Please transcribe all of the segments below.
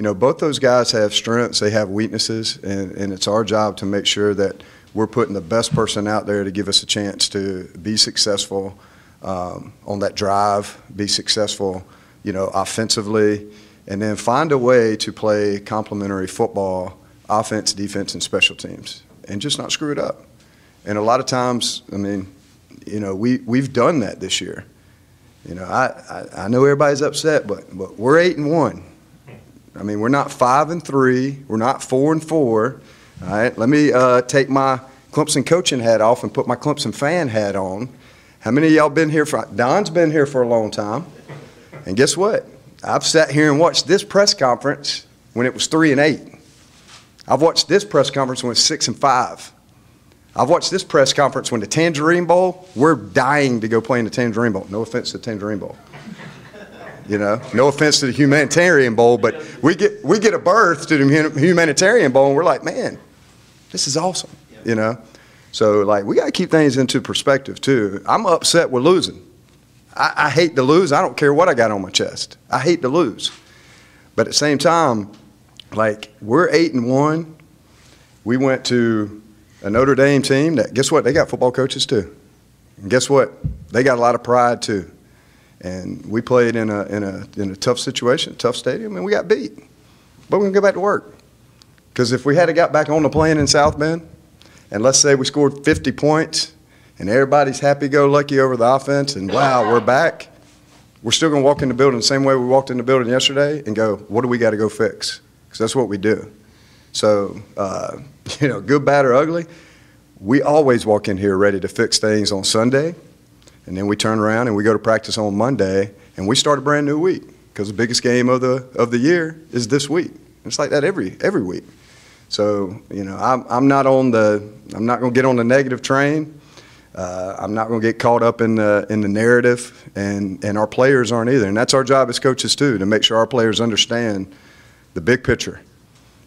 you know, both those guys have strengths, they have weaknesses, and it's our job to make sure that we're putting the best person out there to give us a chance to be successful on that drive, be successful, you know, offensively, and then find a way to play complementary football, offense, defense, and special teams, and just not screw it up. And a lot of times, I mean, you know, we've done that this year. You know, I know everybody's upset, but we're 8-1. I mean, we're not 5-3. We're not 4-4. All right, let me take my Clemson coaching hat off and put my Clemson fan hat on. How many of y'all been here for? Don's been here for a long time. And guess what? I've sat here and watched this press conference when it was 3-8. I've watched this press conference when it's 6-5. I've watched this press conference when the Tangerine Bowl, we're dying to go play in the Tangerine Bowl. No offense to the Tangerine Bowl. You know, no offense to the Humanitarian Bowl, but we get a berth to the Humanitarian Bowl, and we're like, man, this is awesome, you know. So, like, we got to keep things into perspective, too. I'm upset with losing. I hate to lose. I don't care what I got on my chest. I hate to lose. But at the same time, like, we're 8-1. We went to a Notre Dame team that, guess what, they got football coaches, too. And guess what, they got a lot of pride, too. And we played in a tough situation, tough stadium, and we got beat. But we're going to go back to work. Because if we had got back on the plane in South Bend, and let's say we scored 50 points, and everybody's happy-go-lucky over the offense, and wow, we're back, we're still going to walk in the building the same way we walked in the building yesterday and go, what do we got to go fix? Because that's what we do. So, you know, good, bad, or ugly, we always walk in here ready to fix things on Sunday. And then we turn around and we go to practice on Monday, and we start a brand new week because the biggest game of the year is this week. It's like that every week. So, you know, I'm not going to get on the negative train. I'm not going to get caught up in the narrative, and our players aren't either. And that's our job as coaches too, to make sure our players understand the big picture.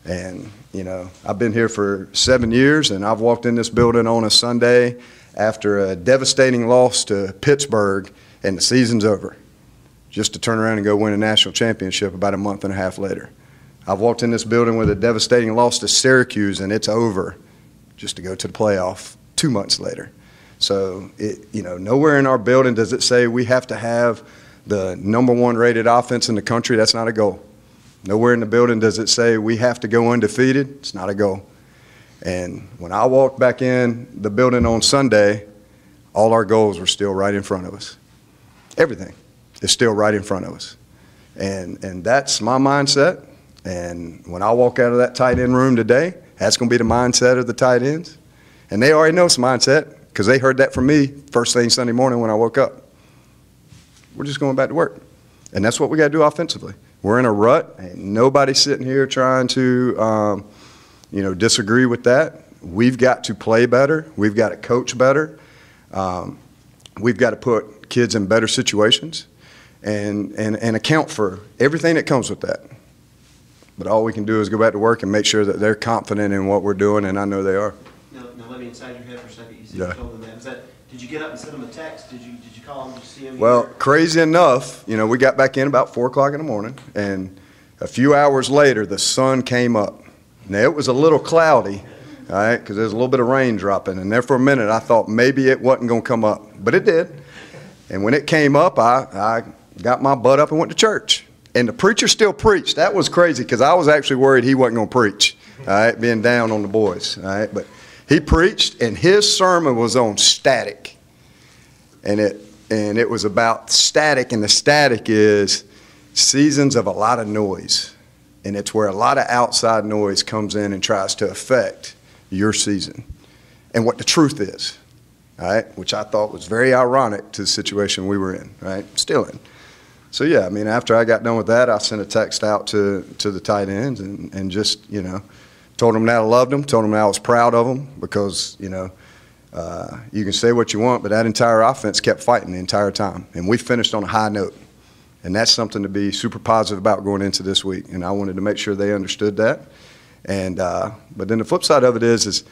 And, you know, I've been here for 7 years, and I've walked in this building on a Sunday after a devastating loss to Pittsburgh, and the season's over, just to turn around and go win a national championship about a month and a half later. I've walked in this building with a devastating loss to Syracuse, and it's over, just to go to the playoff 2 months later. So, you know, nowhere in our building does it say we have to have the #1 rated offense in the country. That's not a goal. Nowhere in the building does it say we have to go undefeated. It's not a goal. And when I walked back in the building on Sunday, all our goals were still right in front of us. Everything is still right in front of us. And that's my mindset. And when I walk out of that tight end room today, that's going to be the mindset of the tight ends. And they already know it's mindset because they heard that from me first thing Sunday morning when I woke up. We're just going back to work. And that's what we got to do offensively. We're in a rut. Ain't nobody sitting here trying to you know, disagree with that. We've got to play better. We've got to coach better. We've got to put kids in better situations and account for everything that comes with that. But all we can do is go back to work and make sure that they're confident in what we're doing, and I know they are. Now let me inside your head for a second. You said you told them that. Was that, did you get up and send them a text? Did you call them? Did you see them? Well, crazy enough, you know, we got back in about 4 o'clock in the morning, and a few hours later the sun came up. Now, it was a little cloudy, all right, because there was a little bit of rain dropping. And there for a minute, I thought maybe it wasn't going to come up. But it did. And when it came up, I got my butt up and went to church. And the preacher still preached. That was crazy because I was actually worried he wasn't going to preach, all right, being down on the boys, all right. But he preached, and his sermon was on static. And it was about static, and the static is seasons of a lot of noise. And it's where a lot of outside noise comes in and tries to affect your season and what the truth is, all right? Which I thought was very ironic to the situation we were in, right? Still in. So, yeah, I mean, after I got done with that, I sent a text out to the tight ends and just, you know, told them that I loved them, told them that I was proud of them because, you know, you can say what you want, but that entire offense kept fighting the entire time. And we finished on a high note. And that's something to be super positive about going into this week. And I wanted to make sure they understood that. And but then the flip side of it is,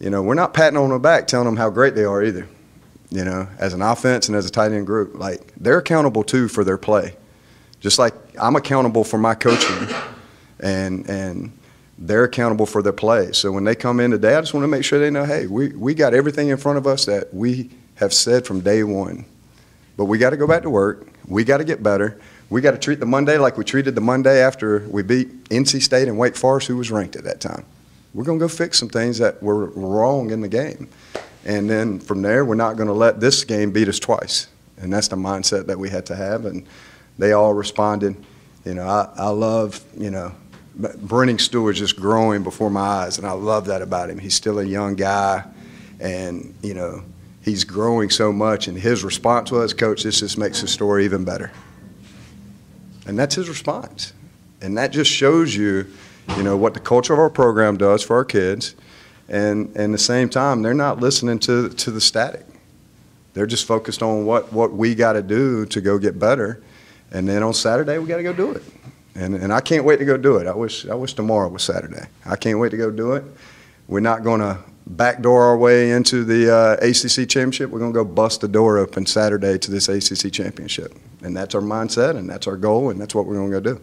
you know, we're not patting on their back telling them how great they are either, you know, as an offense and as a tight end group. Like, they're accountable, too, for their play. Just like I'm accountable for my coaching and they're accountable for their play. So when they come in today, I just want to make sure they know, hey, we got everything in front of us that we have said from day one. But we got to go back to work. We got to get better. We got to treat the Monday like we treated the Monday after we beat NC State and Wake Forest, who was ranked at that time. We're going to go fix some things that were wrong in the game. And then from there, we're not going to let this game beat us twice. And that's the mindset that we had to have. And they all responded. You know, I love, you know, Brenning Stewart's just growing before my eyes, and I love that about him. He's still a young guy, and, you know, he's growing so much. And his response was, Coach, this just makes the story even better. And that's his response. And that just shows you, you know, what the culture of our program does for our kids. And at the same time, they're not listening to the static. They're just focused on what we got to do to go get better. And then on Saturday, we got to go do it. And I can't wait to go do it. I wish tomorrow was Saturday. I can't wait to go do it. We're not going to backdoor our way into the ACC championship. We're going to go bust the door open Saturday to this ACC championship. And that's our mindset, and that's our goal, and that's what we're going to go do.